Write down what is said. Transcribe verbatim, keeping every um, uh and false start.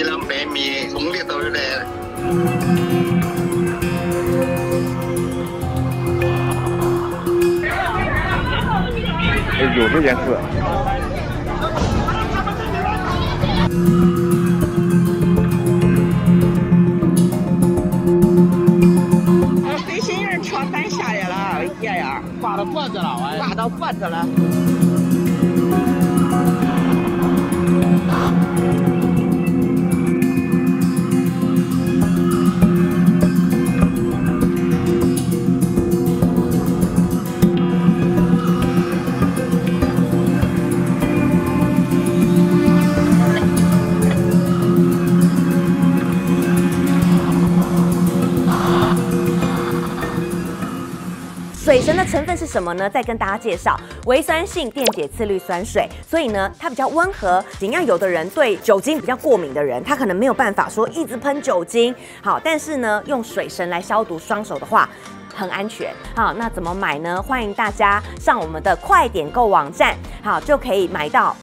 இளம்பேமியை உங்களித்தவருடைய有这件事。啊，飞行员跳伞下来了，爷呀，挂到脖子了，我挂到脖子了。水神的成分是什么呢？再跟大家介绍，微酸性电解次氯酸水，所以呢，它比较温和。怎样？有的人对酒精比较过敏的人，他可能没有办法说一直喷酒精。好，但是呢，用水神来消毒双手的话，很安全。好，那怎么买呢？欢迎大家上我们的快点购网站，好就可以买到。